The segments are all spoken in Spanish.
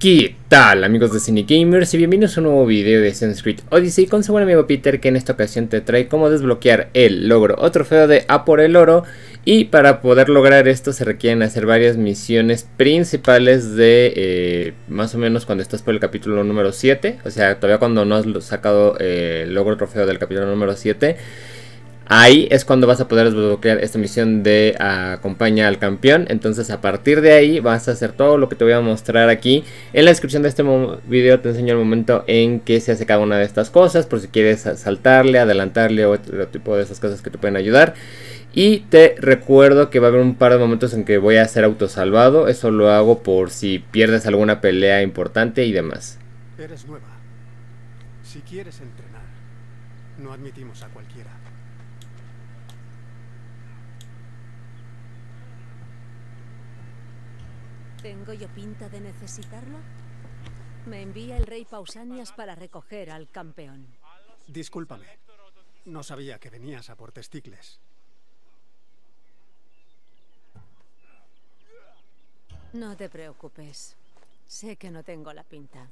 ¿Qué tal, amigos de Cinegamers? Y bienvenidos a un nuevo video de Assassin's Creed Odyssey con su buen amigo Peter, que en esta ocasión te trae cómo desbloquear el logro o trofeo de A por el oro. Y para poder lograr esto se requieren hacer varias misiones principales de más o menos cuando estás por el capítulo número 7. O sea, todavía cuando no has sacado el logro o trofeo del capítulo número 7. Ahí es cuando vas a poder desbloquear esta misión de acompaña al campeón. Entonces a partir de ahí vas a hacer todo lo que te voy a mostrar aquí. En la descripción de este video te enseño el momento en que se hace cada una de estas cosas, por si quieres saltarle, adelantarle o otro tipo de esas cosas que te pueden ayudar. Y te recuerdo que va a haber un par de momentos en que voy a hacer autosalvado. Eso lo hago por si pierdes alguna pelea importante y demás. Eres nueva. Si quieres entrenar, no admitimos a cualquiera. ¿Tengo yo pinta de necesitarlo? Me envía el rey Pausanias para recoger al campeón. Discúlpame, no sabía que venías a por Testikles. No te preocupes, sé que no tengo la pinta.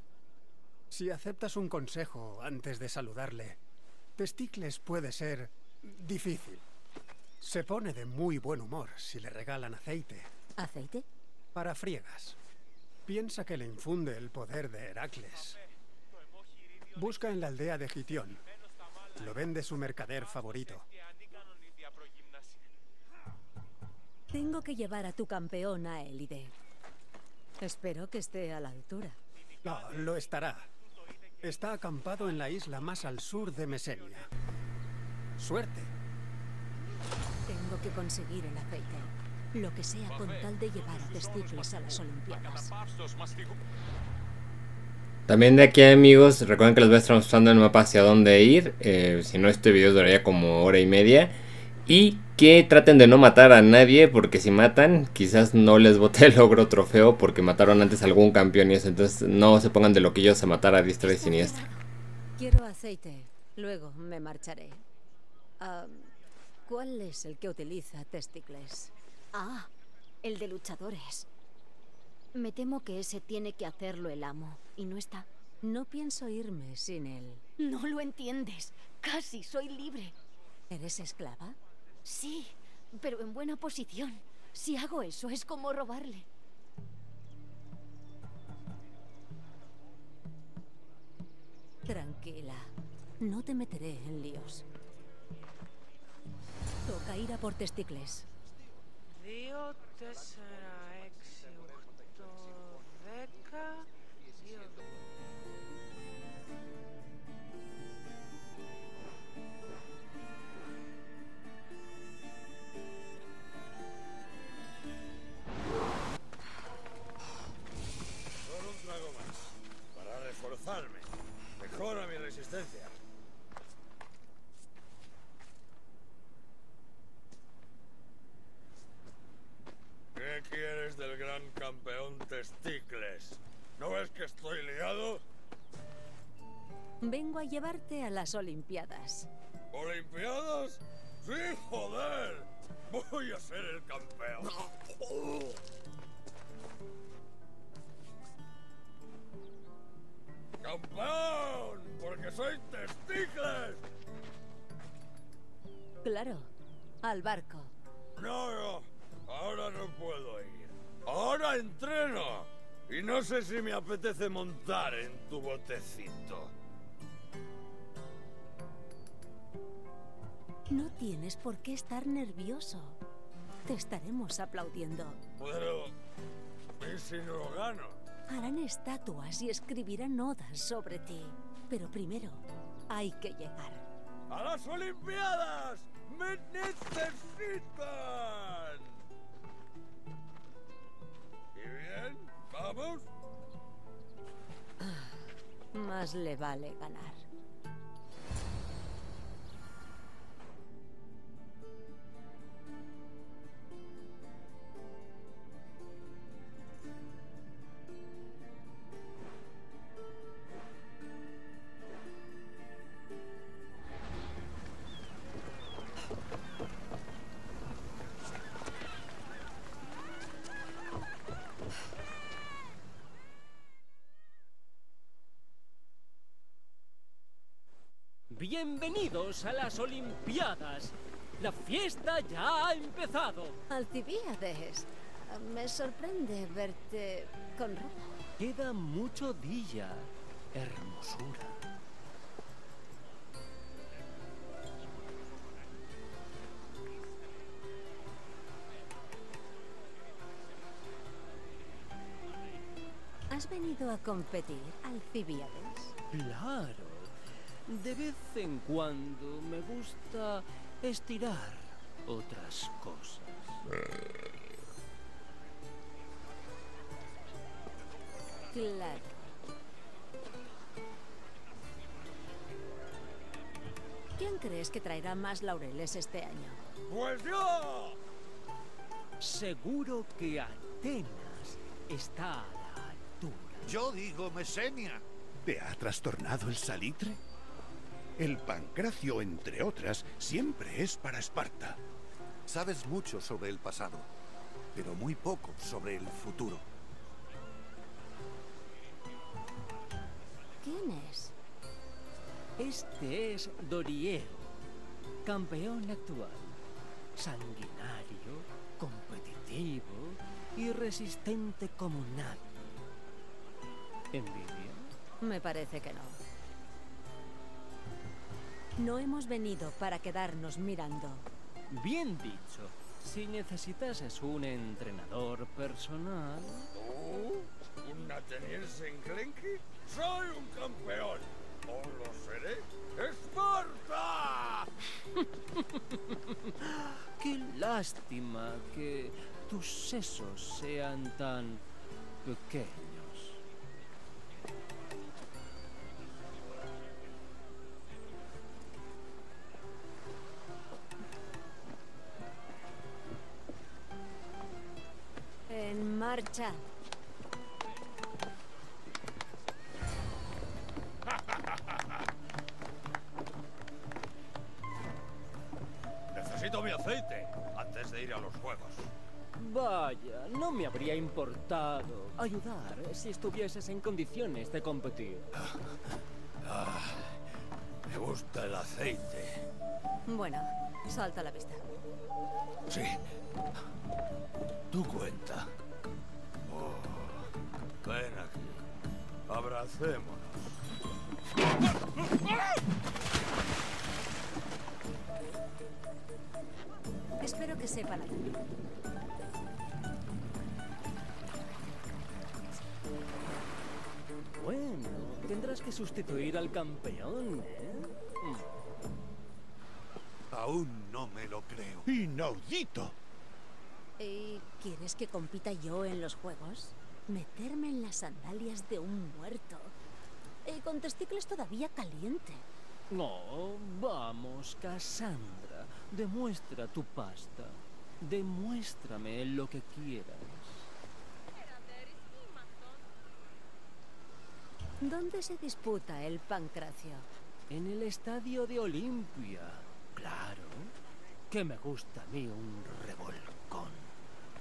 Si aceptas un consejo antes de saludarle, Testikles puede ser difícil. Se pone de muy buen humor si le regalan aceite. ¿Aceite? Para friegas. Piensa que le infunde el poder de Heracles. Busca en la aldea de Gitión. Lo vende su mercader favorito. Tengo que llevar a tu campeón a Elide. Espero que esté a la altura. No, lo estará. Está acampado en la isla más al sur de Mesenia. Suerte. Tengo que conseguir el aceite. Lo que sea con tal de llevar a Testikles a las Olimpiadas. También de aquí, amigos, recuerden que les voy a estar mostrando el mapa hacia dónde ir. Si no, este video duraría como hora y media. Y que traten de no matar a nadie, porque si matan, quizás no les bote el logro trofeo, porque mataron antes a algún campeón y eso. Entonces no se pongan de loquillos a matar a diestra y siniestra. Quiero aceite, luego me marcharé. ¿Cuál es el que utiliza Testikles? Ah, el de luchadores. Me temo que ese tiene que hacerlo el amo, y no está. No pienso irme sin él. No lo entiendes. Casi soy libre. ¿Eres esclava? Sí, pero en buena posición. Si hago eso, es como robarle. Tranquila. No te meteré en líos. Toca ir a por Testikles. Solo un trago más, para reforzarme. Mejora mi resistencia. ¿Qué quieres del gran campeón Testikles? ¿No ves que estoy liado? Vengo a llevarte a las Olimpiadas. ¿Olimpiadas? ¡Sí, joder! ¡Voy a ser el campeón! ¡Campeón! ¡Porque soy Testikles! Claro, al barco. ¡No, no! Ahora no puedo ir. Ahora entreno. Y no sé si me apetece montar en tu botecito. No tienes por qué estar nervioso. Te estaremos aplaudiendo. Pero... ¿y si no gano? Harán estatuas y escribirán odas sobre ti. Pero primero, hay que llegar. ¡A las Olimpiadas! ¡Me necesitan! Bien, vamos. Más le vale ganar. Bienvenidos a las Olimpiadas. La fiesta ya ha empezado. Alcibíades, me sorprende verte con ropa. Queda mucho día, hermosura. ¿Has venido a competir, Alcibíades? Claro. De vez en cuando me gusta estirar otras cosas. Claro. ¿Quién crees que traerá más laureles este año? ¡Pues yo! Seguro que Atenas está a la altura. Yo digo Mesenia. ¿Te ha trastornado el salitre? El Pancracio, entre otras, siempre es para Esparta. Sabes mucho sobre el pasado, pero muy poco sobre el futuro. ¿Quién es? Este es Dorieo, campeón actual. Sanguinario, competitivo y resistente como nadie. ¿Envidia? Me parece que no. No hemos venido para quedarnos mirando. Bien dicho. Si necesitases un entrenador personal... ¿Oh? ¿Un ateniense enclenque? ¡Soy un campeón! ¿O lo seré? ¡Esparta! Qué lástima que tus sesos sean tan pequeños. En marcha. Necesito mi aceite antes de ir a los juegos. Vaya, no me habría importado ayudar si estuvieses en condiciones de competir. Me gusta el aceite. Bueno, salta a la pista. Sí. Tú cuenta. Oh, ven aquí. Abracémonos. Espero que sepa la vida. Bueno, tendrás que sustituir al campeón, ¿eh? Aún no me lo creo. ¡Inaudito! ¿Y quieres que compita yo en los juegos? Meterme en las sandalias de un muerto. Con testículos todavía caliente. No, vamos, Cassandra. Demuestra tu pasta. Demuéstrame lo que quieras. ¿Dónde se disputa el Pancracio? En el Estadio de Olimpia. Claro, que me gusta a mí un revolcón.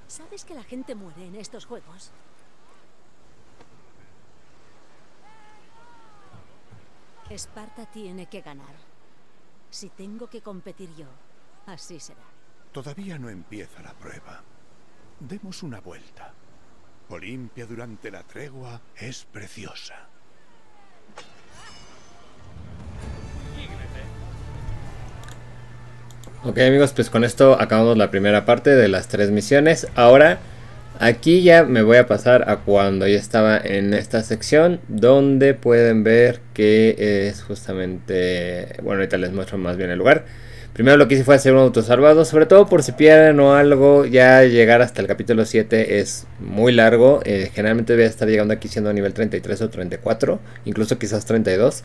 ¿Sabes que la gente muere en estos juegos? Esparta tiene que ganar. Si tengo que competir yo, así será. Todavía no empieza la prueba. Demos una vuelta. Olimpia durante la tregua es preciosa. Ok amigos, pues con esto acabamos la primera parte de las 3 misiones. Ahora, aquí ya me voy a pasar a cuando yo estaba en esta sección, donde pueden ver que es justamente... Bueno, ahorita les muestro más bien el lugar. Primero lo que hice fue hacer un autosalvado, sobre todo por si pierden o algo. Ya llegar hasta el capítulo 7 es muy largo. Generalmente voy a estar llegando aquí siendo a nivel 33 o 34, incluso quizás 32.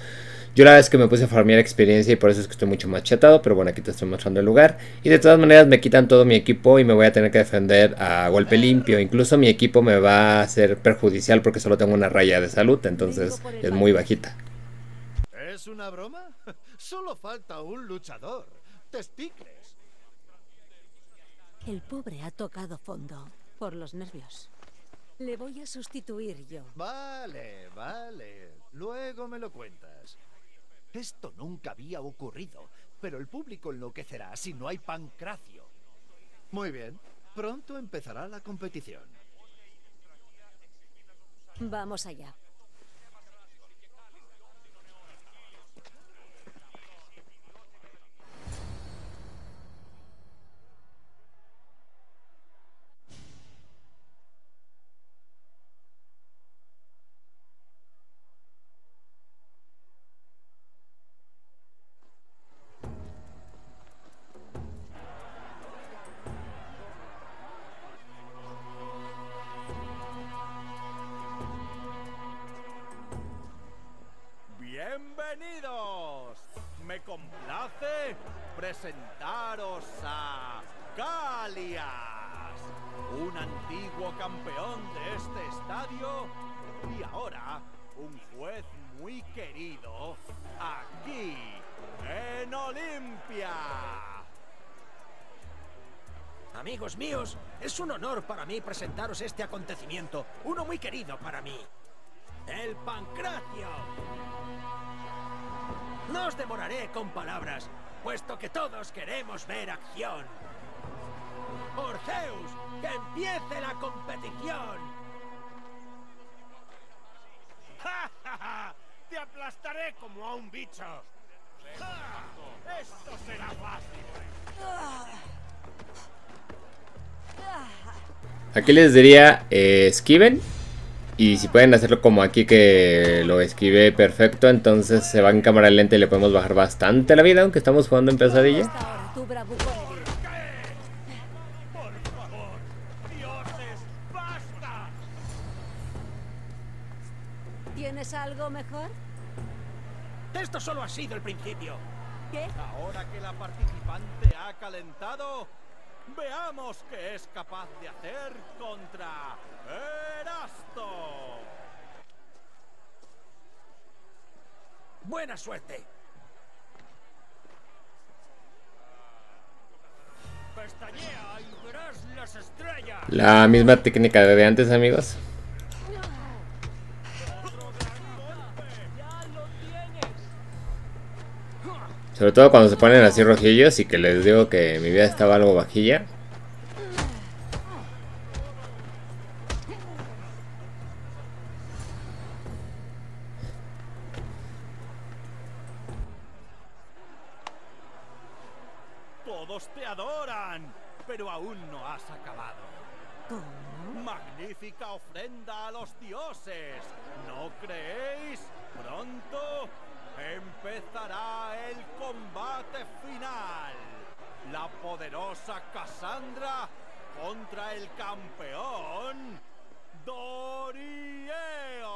Yo la verdad es que me puse a farmear experiencia y por eso es que estoy mucho más chatado, pero bueno, aquí te estoy mostrando el lugar. Y de todas maneras me quitan todo mi equipo y me voy a tener que defender a golpe limpio. Incluso mi equipo me va a ser perjudicial porque solo tengo una raya de salud, entonces es muy bajita. ¿Es una broma? Solo falta un luchador. Testikles. El pobre ha tocado fondo por los nervios. Le voy a sustituir yo. Vale, vale. Luego me lo cuentas. Esto nunca había ocurrido, pero el público enloquecerá si no hay Pancracio. Muy bien, pronto empezará la competición. Vamos allá. Me complace presentaros a Calias, un antiguo campeón de este estadio y ahora un juez muy querido aquí en Olimpia. Amigos míos, es un honor para mí presentaros este acontecimiento, uno muy querido para mí, el Pancracio. No os demoraré con palabras, puesto que todos queremos ver acción. ¡Orfeus, que empiece la competición! ¡Ja, ja, ja! ¡Te aplastaré como a un bicho! ¡Ja! ¡Esto será fácil! Aquí les diría, esquiven. Y si pueden hacerlo como aquí, que lo esquive perfecto, entonces se va en cámara lenta y le podemos bajar bastante la vida, aunque estamos jugando en pesadilla. ¿Tienes algo mejor? Esto solo ha sido el principio. ¿Qué? Ahora que la participante ha calentado, veamos qué es capaz de hacer contra Erasto. Buena suerte. Pestañea y verás las estrellas. La misma técnica de antes, amigos. Sobre todo cuando se ponen así rojillos y que les digo que mi vida estaba algo bajilla. Todos te adoran, pero aún no has acabado. Magnífica ofrenda a los dioses, ¿no creéis? Pronto empezará el combate final. La poderosa Cassandra contra el campeón Dorieo.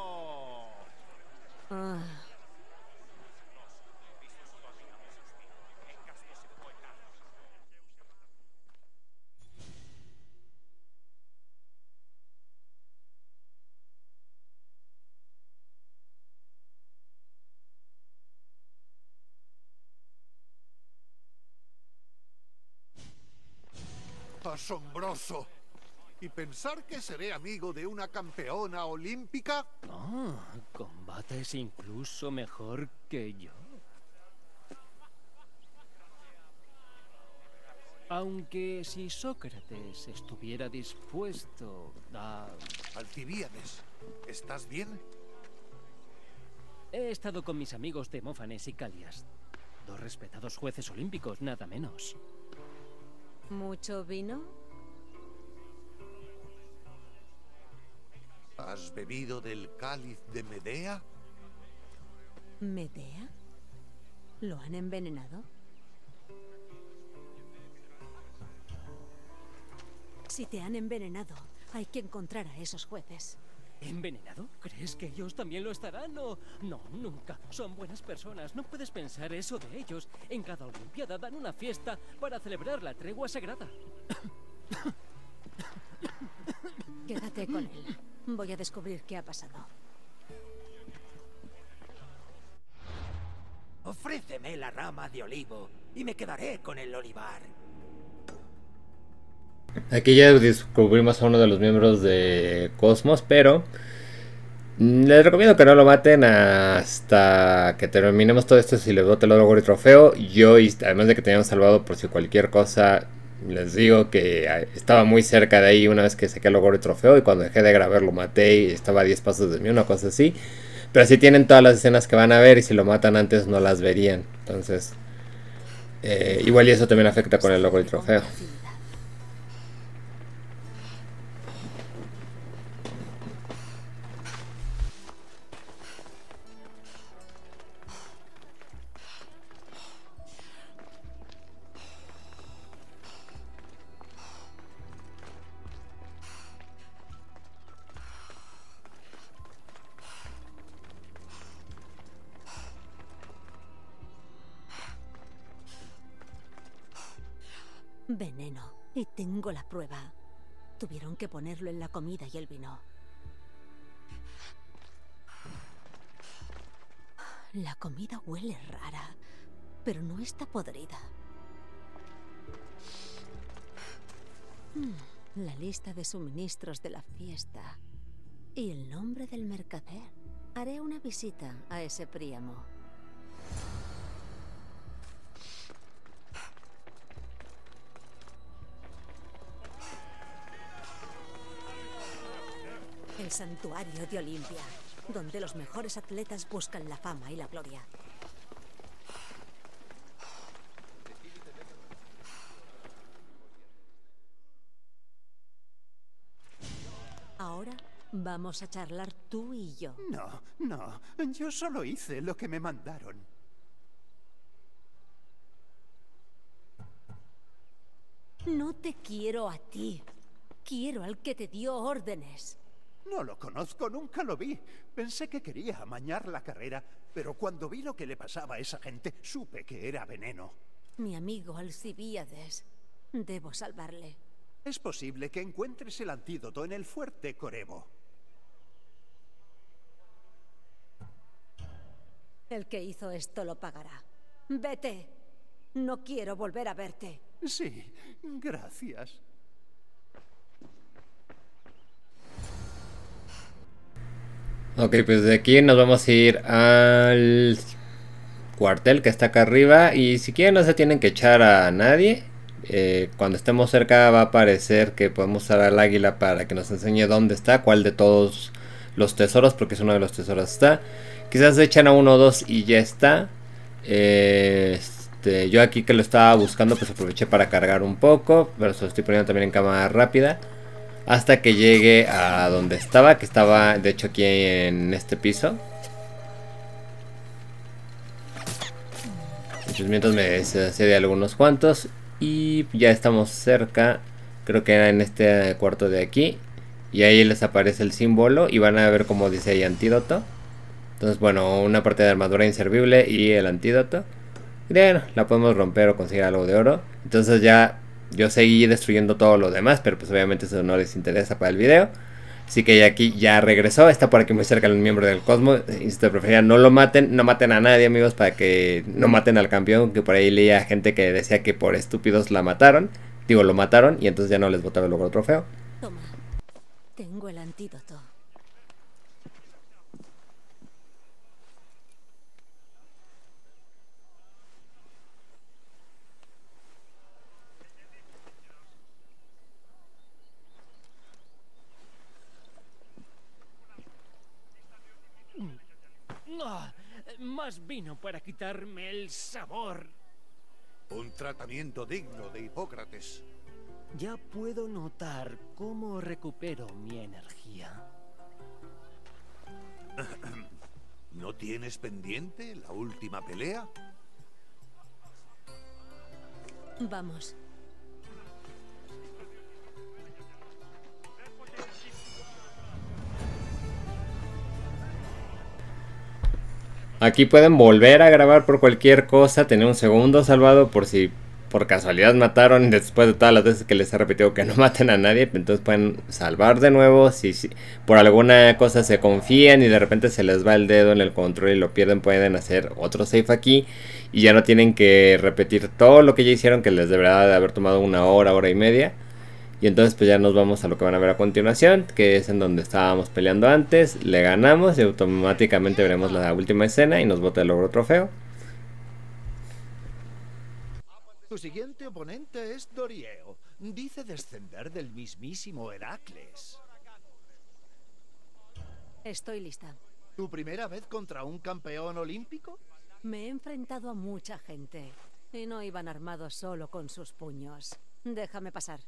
Asombroso. Y pensar que seré amigo de una campeona olímpica. Oh, combates incluso mejor que yo. Aunque si Sócrates estuviera dispuesto a... Alcibíades, ¿estás bien? He estado con mis amigos Demófanes y Calias, dos respetados jueces olímpicos, nada menos. ¿Mucho vino? ¿Has bebido del cáliz de Medea? ¿Medea? ¿Lo han envenenado? Si te han envenenado, hay que encontrar a esos jueces. ¿Envenenado? ¿Crees que ellos también lo estarán? No, no, nunca. Son buenas personas. No puedes pensar eso de ellos. En cada olimpiada dan una fiesta para celebrar la tregua sagrada. Quédate con él. Voy a descubrir qué ha pasado. Ofréceme la rama de olivo y me quedaré con el olivar. Aquí ya descubrimos a uno de los miembros de Cosmos, pero Les recomiendo que no lo maten hasta que terminemos todo esto. Si les bote el oro y trofeo, yo, además de que teníamos salvado por si cualquier cosa, les digo que estaba muy cerca de ahí una vez que saqué el oro y trofeo, y cuando dejé de grabar lo maté y estaba a 10 pasos de mí, una cosa así. Pero si tienen todas las escenas que van a ver, y si lo matan antes no las verían. Entonces, igual y eso también afecta con el oro y trofeo. Veneno. Y tengo la prueba. Tuvieron que ponerlo en la comida y el vino. La comida huele rara, pero no está podrida. La lista de suministros de la fiesta. Y el nombre del mercader. Haré una visita a ese Príamo. El Santuario de Olimpia, donde los mejores atletas buscan la fama y la gloria. Ahora vamos a charlar tú y yo. No, no, yo solo hice lo que me mandaron. No te quiero a ti, quiero al que te dio órdenes. No lo conozco, nunca lo vi. Pensé que quería amañar la carrera, pero cuando vi lo que le pasaba a esa gente, supe que era veneno. Mi amigo Alcibíades. Debo salvarle. Es posible que encuentres el antídoto en el fuerte Corebo. El que hizo esto lo pagará. ¡Vete! No quiero volver a verte. Sí, gracias. Ok, pues de aquí nos vamos a ir al cuartel que está acá arriba. Y si quieren no se tienen que echar a nadie. Cuando estemos cerca va a aparecer que podemos usar al águila para que nos enseñe dónde está, cuál de todos los tesoros, porque es uno de los tesoros está. Quizás se echan a uno o dos y ya está. Yo aquí que lo estaba buscando pues aproveché para cargar un poco, pero se lo estoy poniendo también en cámara rápida. Hasta que llegue a donde estaba, que estaba de hecho aquí en este piso. Entonces, mientras me deshacía de algunos cuantos. Y ya estamos cerca, creo que era en este cuarto de aquí. Y ahí les aparece el símbolo y van a ver como dice ahí antídoto. Entonces bueno, una parte de armadura inservible y el antídoto. Y bueno, la podemos romper o conseguir algo de oro. Entonces ya... yo seguí destruyendo todo lo demás, pero pues obviamente eso no les interesa para el video. Así que aquí ya regresó, está por aquí muy cerca el miembro del Cosmos. Insisto, prefería no lo maten, no maten a nadie amigos, para que no maten al campeón. Que por ahí leía gente que decía que por estúpidos la mataron, digo lo mataron y entonces ya no les botaba luego el trofeo. Toma, tengo el antídoto. Más vino para quitarme el sabor. Un tratamiento digno de Hipócrates. Ya puedo notar cómo recupero mi energía. ¿No tienes pendiente la última pelea? Vamos. Aquí pueden volver a grabar por cualquier cosa, tener un segundo salvado por si por casualidad mataron después de todas las veces que les he repetido que no maten a nadie. Entonces pueden salvar de nuevo si por alguna cosa se confían y de repente se les va el dedo en el control y lo pierden, pueden hacer otro save aquí y ya no tienen que repetir todo lo que ya hicieron, que les deberá de haber tomado una hora, hora y media. Y entonces pues ya nos vamos a lo que van a ver a continuación, que es en donde estábamos peleando antes. Le ganamos y automáticamente veremos la última escena y nos bota el logro trofeo. Su siguiente oponente es Dorieo. Dice descender del mismísimo Heracles. Estoy lista. ¿Tu primera vez contra un campeón olímpico? Me he enfrentado a mucha gente y no iban armados solo con sus puños. Déjame pasar.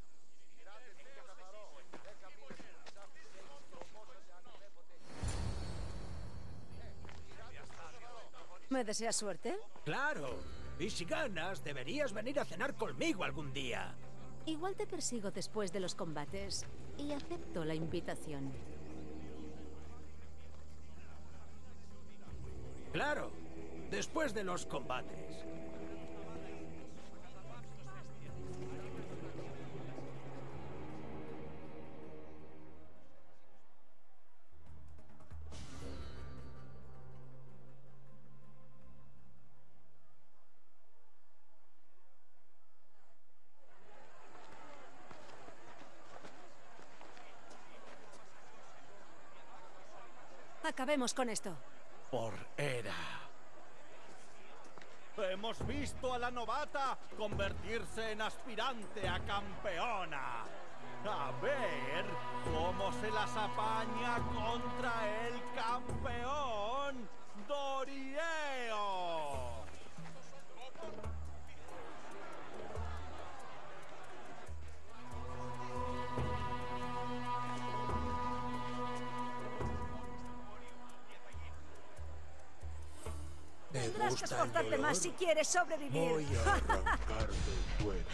¿Me deseas suerte? ¡Claro! Y si ganas, deberías venir a cenar conmigo algún día. Igual te persigo después de los combates y acepto la invitación. ¡Claro! Después de los combates. Acabemos con esto. Por Hera. Hemos visto a la novata convertirse en aspirante a campeona. A ver cómo se las apaña contra el campeón Dorieo. Tendrás que soportarte más si quieres sobrevivir. Voy a arrancar tu cuerpo.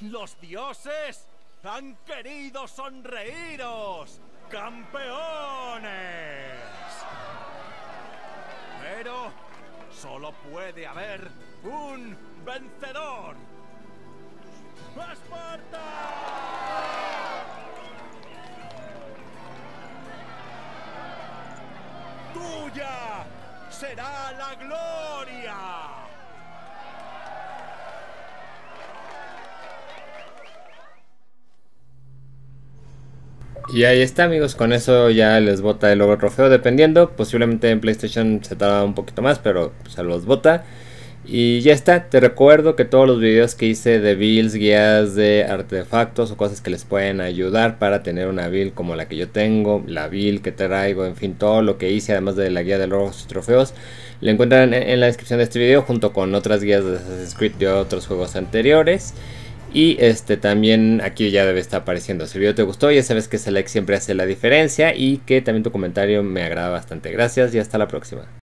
¡Los dioses han querido sonreíros, campeones! Pero solo puede haber un vencedor. ¡Esparta! ¡Tuya será la gloria! Y ahí está, amigos, con eso ya les bota el logro trofeo, dependiendo, posiblemente en PlayStation se tarda un poquito más, pero se los bota. Y ya está, te recuerdo que todos los videos que hice de builds, guías de artefactos o cosas que les pueden ayudar para tener una build como la que yo tengo, la build que traigo, en fin, todo lo que hice además de la guía de logros y trofeos, lo encuentran en la descripción de este video junto con otras guías de Assassin's Creed de otros juegos anteriores. Y también aquí ya debe estar apareciendo. Si el video te gustó, ya sabes que ese like siempre hace la diferencia y que también tu comentario me agrada bastante. Gracias y hasta la próxima.